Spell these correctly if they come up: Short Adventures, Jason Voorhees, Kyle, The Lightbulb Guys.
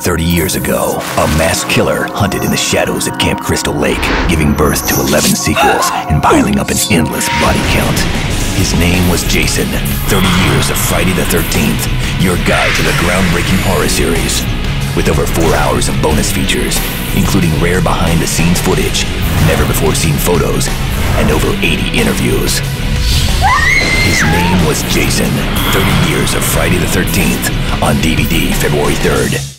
30 years ago, a mass killer hunted in the shadows at Camp Crystal Lake, giving birth to 11 sequels and piling up an endless body count. His name was Jason. 30 years of Friday the 13th, your guide to the groundbreaking horror series. With over 4 hours of bonus features, including rare behind-the-scenes footage, never-before-seen photos, and over 80 interviews. His name was Jason. 30 years of Friday the 13th on DVD February 3rd.